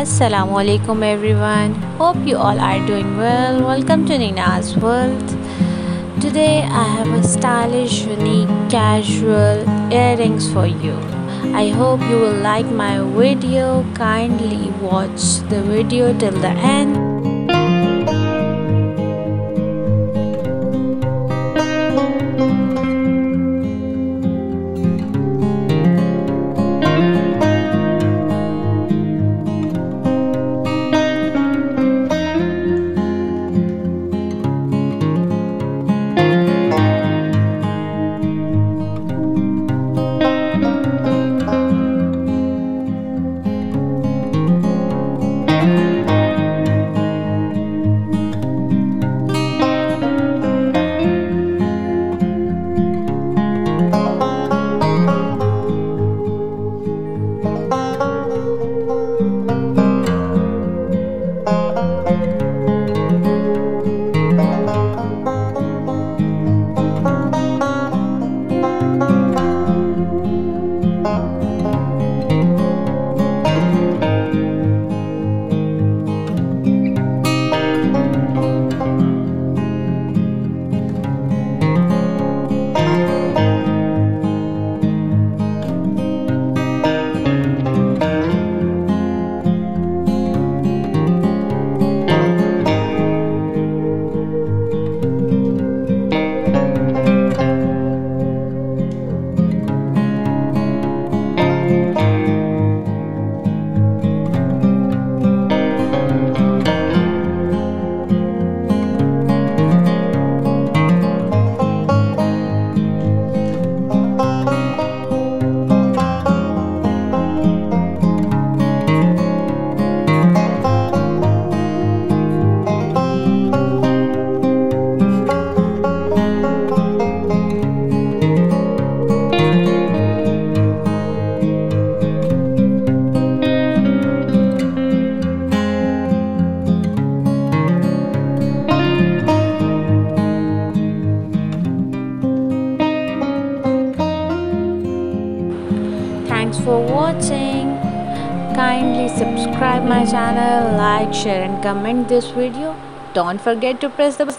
Assalamualaikum everyone. Hope you all are doing well. Welcome to Nina's world. Today I have a stylish, unique, casual earrings for you. I hope you will like my video. Kindly watch the video till the end. Thanks for watching. Kindly subscribe my channel, like, share and comment this video. Don't forget to press the